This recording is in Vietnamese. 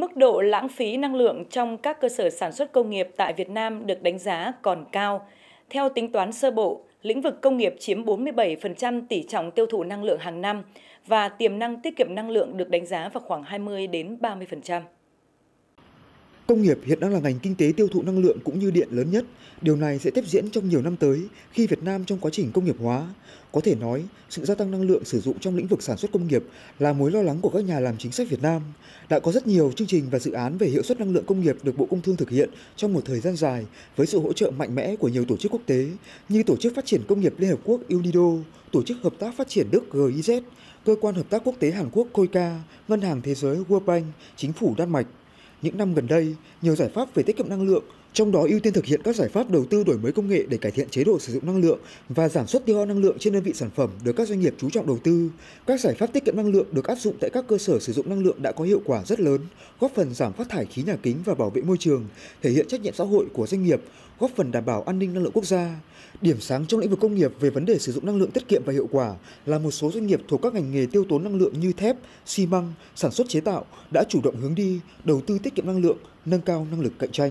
Mức độ lãng phí năng lượng trong các cơ sở sản xuất công nghiệp tại Việt Nam được đánh giá còn cao. Theo tính toán sơ bộ, lĩnh vực công nghiệp chiếm 47% tỷ trọng tiêu thụ năng lượng hàng năm và tiềm năng tiết kiệm năng lượng được đánh giá vào khoảng 20–30%. Công nghiệp hiện đang là ngành kinh tế tiêu thụ năng lượng cũng như điện lớn nhất. Điều này sẽ tiếp diễn trong nhiều năm tới khi Việt Nam trong quá trình công nghiệp hóa. Có thể nói, sự gia tăng năng lượng sử dụng trong lĩnh vực sản xuất công nghiệp là mối lo lắng của các nhà làm chính sách Việt Nam. Đã có rất nhiều chương trình và dự án về hiệu suất năng lượng công nghiệp được Bộ Công Thương thực hiện trong một thời gian dài với sự hỗ trợ mạnh mẽ của nhiều tổ chức quốc tế như Tổ chức Phát triển Công nghiệp Liên Hợp Quốc UNIDO, Tổ chức Hợp tác Phát triển Đức GIZ, Cơ quan Hợp tác Quốc tế Hàn Quốc COICA, Ngân hàng Thế giới World Bank, Chính phủ Đan Mạch. Những năm gần đây, nhiều giải pháp về tiết kiệm năng lượng, trong đó ưu tiên thực hiện các giải pháp đầu tư đổi mới công nghệ để cải thiện chế độ sử dụng năng lượng và giảm suất tiêu hao năng lượng trên đơn vị sản phẩm được các doanh nghiệp chú trọng đầu tư. Các giải pháp tiết kiệm năng lượng được áp dụng tại các cơ sở sử dụng năng lượng đã có hiệu quả rất lớn, góp phần giảm phát thải khí nhà kính và bảo vệ môi trường, thể hiện trách nhiệm xã hội của doanh nghiệp, góp phần đảm bảo an ninh năng lượng quốc gia. Điểm sáng trong lĩnh vực công nghiệp về vấn đề sử dụng năng lượng tiết kiệm và hiệu quả là một số doanh nghiệp thuộc các ngành nghề tiêu tốn năng lượng như thép, xi măng, sản xuất chế tạo đã chủ động hướng đi đầu tư tiết kiệm năng lượng, nâng cao năng lực cạnh tranh.